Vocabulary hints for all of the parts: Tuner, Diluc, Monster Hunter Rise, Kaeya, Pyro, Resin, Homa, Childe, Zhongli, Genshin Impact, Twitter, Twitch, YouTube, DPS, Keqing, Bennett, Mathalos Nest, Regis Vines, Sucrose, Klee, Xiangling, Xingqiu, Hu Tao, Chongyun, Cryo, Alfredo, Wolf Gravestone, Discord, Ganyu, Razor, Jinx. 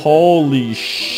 Holy sh!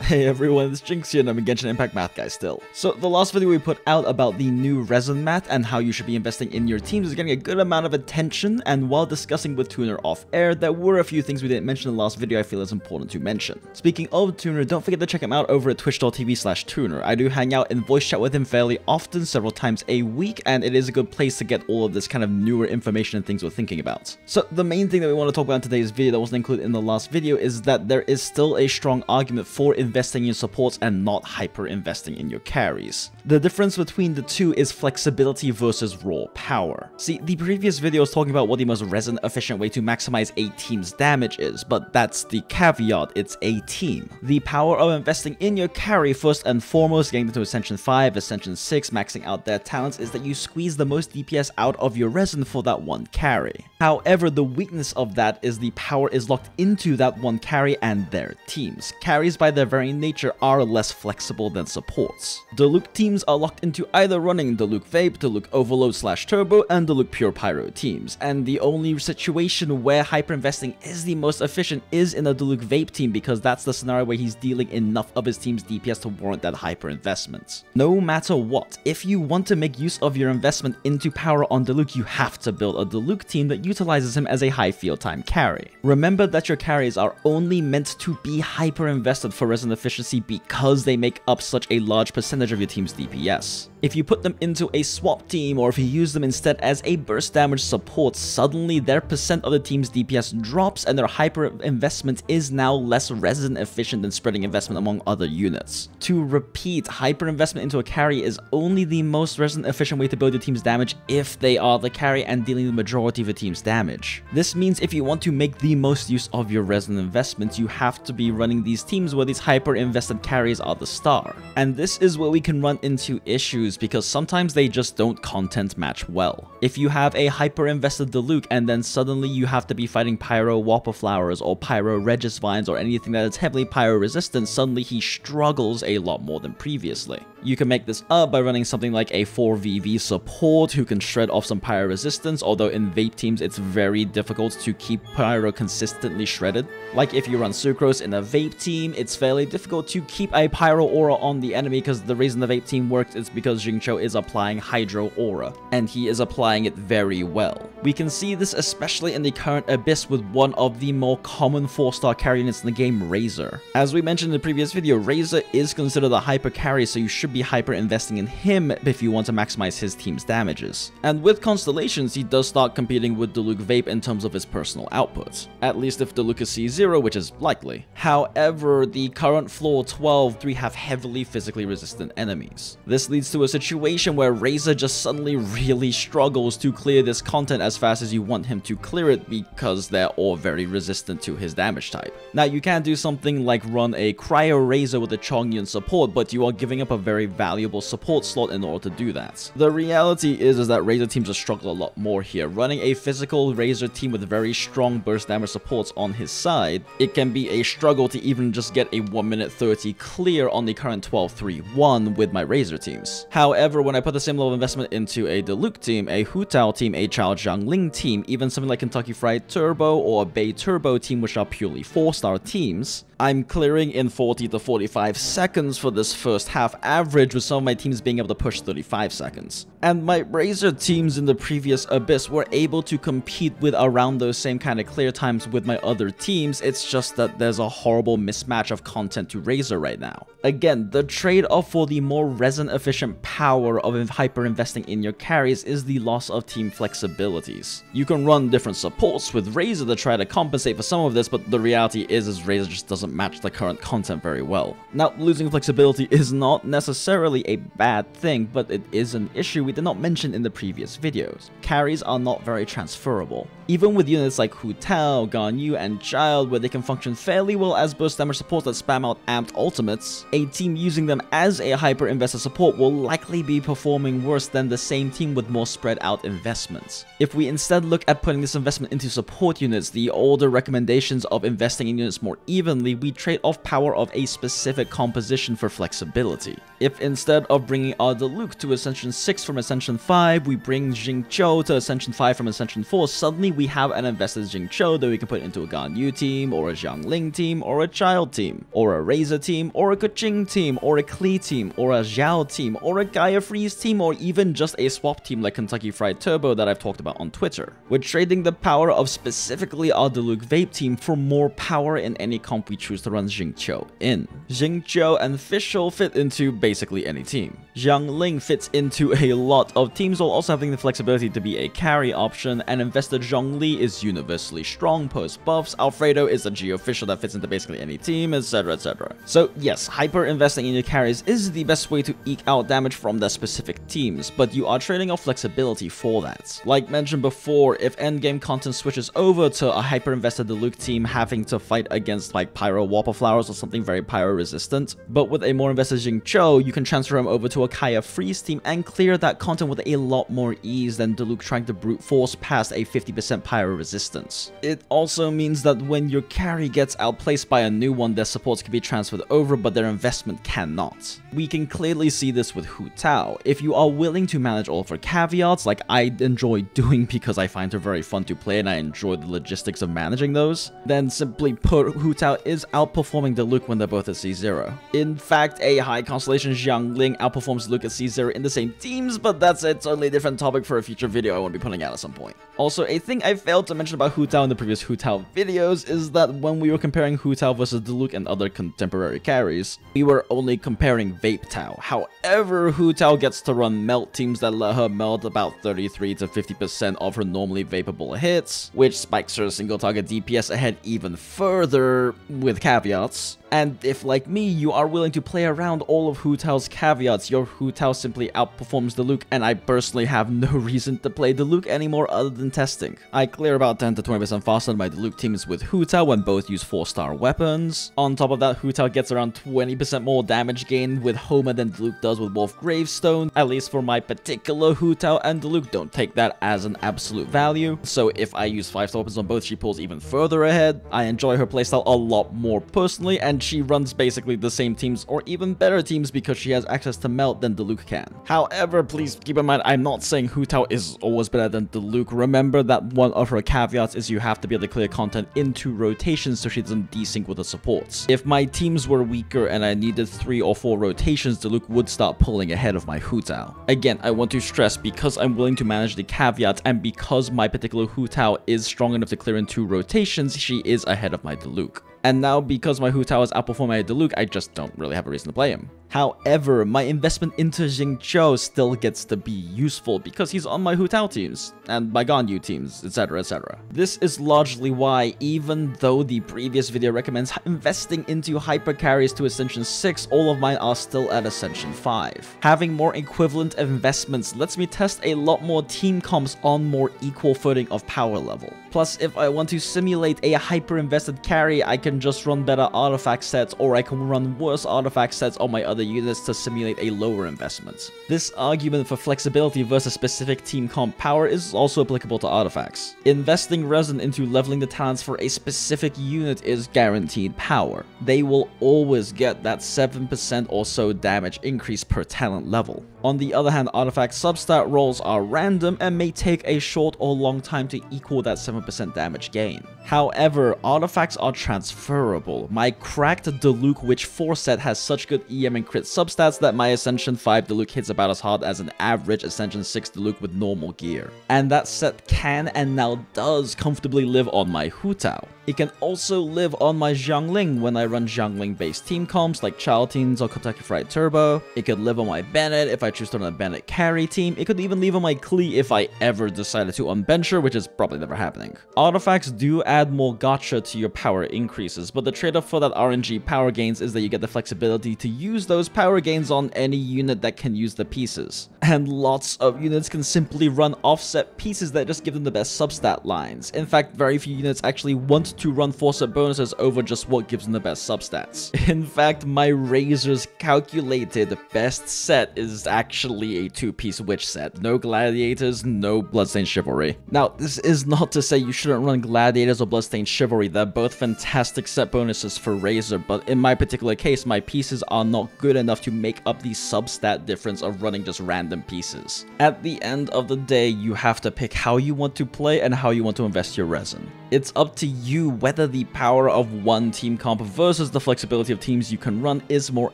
Hey everyone, it's Jinx here and I'm a Genshin Impact math guy still. So the last video we put out about the new Resin math and how you should be investing in your teams is getting a good amount of attention, and while discussing with Tuner off air, there were a few things we didn't mention in the last video I feel is important to mention. Speaking of Tuner, don't forget to check him out over at twitch.tv/Tuner. I do hang out in voice chat with him fairly often, several times a week, and it is a good place to get all of this kind of newer information and things we're thinking about. So the main thing that we want to talk about in today's video that wasn't included in the last video is that there is still a strong argument for investing in supports and not hyper investing in your carries. The difference between the two is flexibility versus raw power. See, the previous video was talking about what the most resin efficient way to maximize a team's damage is, but that's the caveat, it's a team. The power of investing in your carry first and foremost, getting them to Ascension 5, Ascension 6, maxing out their talents, is that you squeeze the most DPS out of your resin for that one carry. However, the weakness of that is the power is locked into that one carry and their teams. Carries by their very nature are less flexible than supports. Diluc teams are locked into either running Diluc Vape, Diluc Overload / Turbo, and Diluc Pure Pyro teams, and the only situation where hyperinvesting is the most efficient is in a Diluc Vape team, because that's the scenario where he's dealing enough of his team's DPS to warrant that hyperinvestment. No matter what, if you want to make use of your investment into power on Diluc, you have to build a Diluc team that utilizes him as a high field time carry. Remember that your carries are only meant to be hyperinvested for resin efficiency because they make up such a large percentage of your team's DPS. If you put them into a swap team, or if you use them instead as a burst damage support, suddenly their percent of the team's DPS drops and their hyper investment is now less resin efficient than spreading investment among other units. To repeat, hyper investment into a carry is only the most resin efficient way to build your team's damage if they are the carry and dealing the majority of your team's damage. This means if you want to make the most use of your resin investments, you have to be running these teams where these hyper invested carries are the star. And this is where we can run into issues, because sometimes they just don't content match well. If you have a hyper-invested Diluc and then suddenly you have to be fighting Pyro Whopper Flowers or Pyro Regis Vines or anything that is heavily pyro-resistant, suddenly he struggles a lot more than previously. You can make this up by running something like a 4VV support who can shred off some pyro resistance, although in vape teams it's very difficult to keep pyro consistently shredded. Like if you run Sucrose in a vape team, it's fairly difficult to keep a pyro aura on the enemy, because the reason the vape team works is because Xingqiu is applying hydro aura, and he is applying it very well. We can see this especially in the current abyss with one of the more common 4-star carry units in the game, Razor. As we mentioned in the previous video, Razor is considered a hyper carry, so you should be hyper investing in him if you want to maximize his team's damages. And with Constellations, he does start competing with Diluc Vape in terms of his personal output, at least if Diluc is C0, which is likely. However, the current floor 12, 3 have heavily physically resistant enemies. This leads to a situation where Razor just suddenly really struggles to clear this content as fast as you want him to clear it, because they're all very resistant to his damage type. Now, you can do something like run a Cryo Razor with a Chongyun support, but you are giving up a very valuable support slot in order to do that. The reality is that Razor teams have struggled a lot more here. Running a physical Razor team with very strong burst damage supports on his side, it can be a struggle to even just get a 1:30 clear on the current 12-3-1 with my Razor teams. However, when I put the same level of investment into a Diluc team, a Hu Tao team, a Childe Xiangling team, even something like Kentucky Fried Turbo or a Bay Turbo team, which are purely 4-star teams, I'm clearing in 40 to 45 seconds for this first half average, with some of my teams being able to push 35 seconds. And my Razor teams in the previous abyss were able to compete with around those same kind of clear times with my other teams. It's just that there's a horrible mismatch of content to Razor right now. Again, the trade-off for the more resin efficient power of hyper-investing in your carries is the loss of team flexibilities. You can run different supports with Razor to try to compensate for some of this, but the reality is Razor just doesn't match the current content very well. Now, losing flexibility is not necessarily a bad thing, but it is an issue we did not mention in the previous videos. Carries are not very transferable. Even with units like Hu Tao, Ganyu, and Childe, where they can function fairly well as burst damage supports that spam out not amped ultimates, a team using them as a hyper investor support will likely be performing worse than the same team with more spread out investments. If we instead look at putting this investment into support units, the older recommendations of investing in units more evenly, we trade off power of a specific composition for flexibility. If instead of bringing our Diluc to Ascension 6 from Ascension 5, we bring Xingqiu to Ascension 5 from Ascension 4, suddenly we have an invested Xingqiu that we can put into a Ganyu team, or a Xiangling team, or a Childe team, or a Razor team, or a Keqing team, or a Klee team, or a Zhao team, or a Kaeya Freeze team, or even just a swap team like Kentucky Fried Turbo that I've talked about on Twitter. We're trading the power of specifically our Diluc Vape team for more power in any comp we choose to run Xingqiu in. Xingqiu and Fischl fit into basically any team. Xiangling fits into a lot of teams while also having the flexibility to be a carry option, and investor Zhongli is universally strong post buffs, Alfredo is a Geo Fischl that fits into basically any team, etc, etc. So yes, hyper investing in your carries is the best way to eke out damage from their specific teams, but you are trading off flexibility for that. Like mentioned before, if endgame content switches over to a hyper invested Diluc team having to fight against like Pyro Whopper Flowers or something very pyro resistant, but with a more invested Xingqiu, you can transfer him over to a Kaeya Freeze team and clear that content with a lot more ease than Diluc trying to brute force past a 50% pyro resistance. It also means that when your carry gets outplaced by a new one, their supports can be transferred over, but their investment cannot. We can clearly see this with Hu Tao. If you are willing to manage all of her caveats, like I enjoy doing because I find her very fun to play and I enjoy the logistics of managing those, then simply put, Hu Tao is outperforming Diluc when they're both at C0. In fact, a high constellation Xiangling outperforms Diluc at C0 in the same teams, but that's a totally different topic for a future video I want to be putting out at some point. Also, a thing I failed to mention about Hu Tao in the previous Hu Tao videos is that when we were comparing Hu Tao versus Diluc and other contemporary carries, we were only comparing Vape Tao. However, Hu Tao gets to run melt teams that let her melt about 33 to 50% of her normally vapable hits, which spikes her single target DPS ahead even further with caveats. And if, like me, you are willing to play around all of Hu Tao's caveats, your Hu Tao simply outperforms Diluc, and I personally have no reason to play Diluc anymore other than testing. I clear about 10 to 20% faster than my Diluc teams with Hu Tao when both use 4-star weapons. On top of that, Hu Tao gets around 20% more damage gain with Homa than Diluc does with Wolf Gravestone, at least for my particular Hu Tao, and Diluc don't take that as an absolute value. So if I use 5-star weapons on both, she pulls even further ahead. I enjoy her playstyle a lot more personally, and she runs basically the same teams or even better teams because she has access to melt than Diluc can. However, please keep in mind, I'm not saying Hu Tao is always better than Diluc. Remember that one of her caveats is you have to be able to clear content into rotations so she doesn't desync with the supports. If my teams were weaker and I needed 3 or 4 rotations, Diluc would start pulling ahead of my Hu Tao. Again, I want to stress, because I'm willing to manage the caveats and because my particular Hu Tao is strong enough to clear in 2 rotations, she is ahead of my Diluc. And now, because my Hu Tao is outperforming my Diluc, I just don't really have a reason to play him. However, my investment into Xingqiu still gets to be useful because he's on my Hu Tao teams and my Ganyu teams, etc, etc. This is largely why, even though the previous video recommends investing into hyper carries to Ascension 6, all of mine are still at Ascension 5. Having more equivalent investments lets me test a lot more team comps on more equal footing of power level. Plus, if I want to simulate a hyper invested carry, I can just run better artifact sets, or I can run worse artifact sets on my other units to simulate a lower investment. This argument for flexibility versus specific team comp power is also applicable to artifacts. Investing resin into leveling the talents for a specific unit is guaranteed power. They will always get that 7% or so damage increase per talent level. On the other hand, artifact substat rolls are random and may take a short or long time to equal that 7% damage gain. However, artifacts are transferable. My cracked Diluc Witch 4 set has such good EM and crit substats that my Ascension 5 Diluc hits about as hard as an average Ascension 6 Diluc with normal gear. And that set can and now does comfortably live on my Hu Tao. It can also live on my Xiangling when I run Xiangling-based team comps like Child Teens or Kentucky Fried Turbo. It could live on my Bennett if I choose to run a Bennett carry team. It could even live on my Klee if I ever decided to unbench her, which is probably never happening. Artifacts do add more gotcha to your power increase, increases, but the trade-off for that RNG power gains is that you get the flexibility to use those power gains on any unit that can use the pieces. And lots of units can simply run offset pieces that just give them the best substat lines. In fact, very few units actually want to run force-up bonuses over just what gives them the best substats. In fact, my Razor's calculated best set is actually a two-piece witch set. No gladiators, no Bloodstained Chivalry. Now, this is not to say you shouldn't run gladiators or Bloodstained Chivalry. They're both fantastic set bonuses for Razor, but in my particular case, my pieces are not good enough to make up the substat difference of running just random pieces. At the end of the day, you have to pick how you want to play and how you want to invest your resin. It's up to you whether the power of one team comp versus the flexibility of teams you can run is more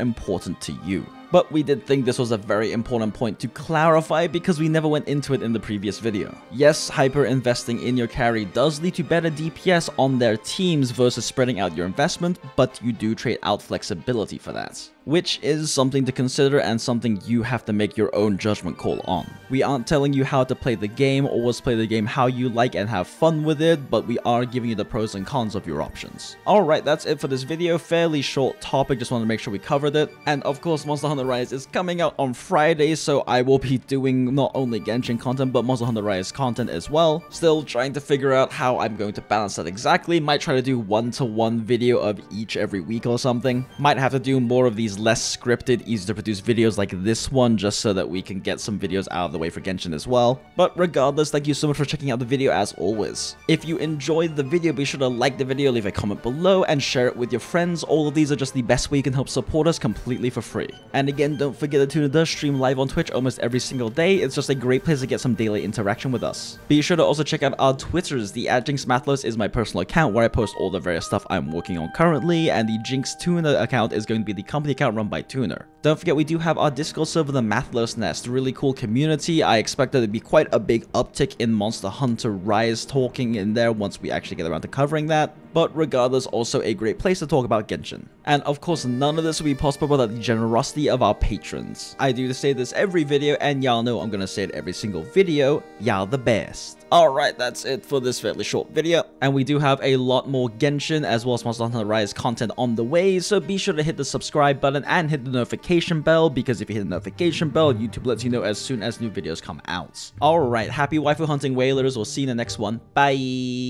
important to you. But we did think this was a very important point to clarify because we never went into it in the previous video. Yes, hyper investing in your carry does lead to better DPS on their teams versus spreading out your investment, but you do trade out flexibility for that, which is something to consider and something you have to make your own judgment call on. We aren't telling you how to play the game, always play the game how you like and have fun with it, but we are giving you the pros and cons of your options. Alright, that's it for this video, fairly short topic, just wanted to make sure we covered it. And of course, Monster Hunter Rise is coming out on Friday, so I will be doing not only Genshin content, but Monster Hunter Rise content as well. Still trying to figure out how I'm going to balance that exactly, might try to do one-to-one video of each every week or something. Might have to do more of these less scripted, easy to produce videos like this one just so that we can get some videos out of the way for Genshin as well. But regardless, thank you so much for checking out the video as always. If you enjoyed the video, be sure to like the video, leave a comment below, and share it with your friends. All of these are just the best way you can help support us completely for free. And again, don't forget that Tuner does stream live on Twitch almost every single day. It's just a great place to get some daily interaction with us. Be sure to also check out our Twitters. The @JinxMathalos is my personal account where I post all the various stuff I'm working on currently, and the Jinx Tuner account is going to be the company account run by Tuner. Don't forget we do have our Discord server, the Mathalos Nest, really cool community. I expect there to be quite a big uptick in Monster Hunter Rise talking in there once we actually get around to covering that. But regardless, also a great place to talk about Genshin. And of course, none of this would be possible without the generosity of our patrons. I do say this every video, and y'all know I'm gonna say it every single video. Y'all the best. Alright, that's it for this fairly short video. And we do have a lot more Genshin as well as Monster Hunter Rise content on the way, so be sure to hit the subscribe button and hit the notification bell, because if you hit the notification bell, YouTube lets you know as soon as new videos come out. Alright, happy waifu hunting, whalers. We'll see you in the next one. Bye!